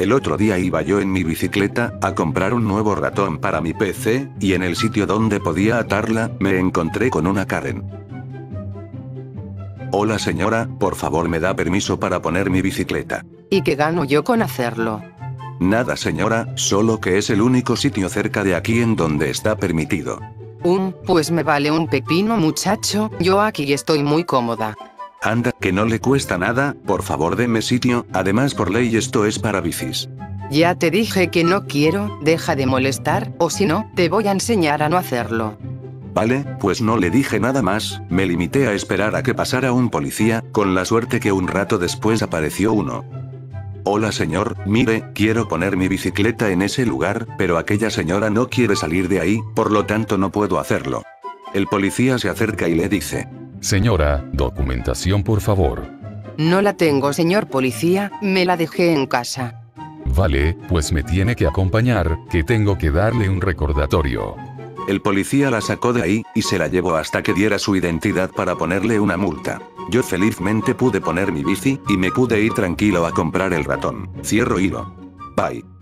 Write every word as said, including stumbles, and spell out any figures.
El otro día iba yo en mi bicicleta a comprar un nuevo ratón para mi P C, y en el sitio donde podía atarla, me encontré con una Karen. Hola señora, por favor me da permiso para poner mi bicicleta. ¿Y qué gano yo con hacerlo? Nada señora, solo que es el único sitio cerca de aquí en donde está permitido. Um, pues me vale un pepino muchacho, yo aquí estoy muy cómoda. Anda, que no le cuesta nada, por favor deme sitio, además por ley esto es para bicis. Ya te dije que no quiero, deja de molestar, o si no, te voy a enseñar a no hacerlo. Vale, pues no le dije nada más, me limité a esperar a que pasara un policía, con la suerte que un rato después apareció uno. Hola señor, mire, quiero poner mi bicicleta en ese lugar, pero aquella señora no quiere salir de ahí, por lo tanto no puedo hacerlo. El policía se acerca y le dice: señora, documentación por favor. No la tengo señor policía, me la dejé en casa. Vale, pues me tiene que acompañar, que tengo que darle un recordatorio. El policía la sacó de ahí, y se la llevó hasta que diera su identidad para ponerle una multa. Yo felizmente pude poner mi bici, y me pude ir tranquilo a comprar el ratón. Cierro hilo. Bye.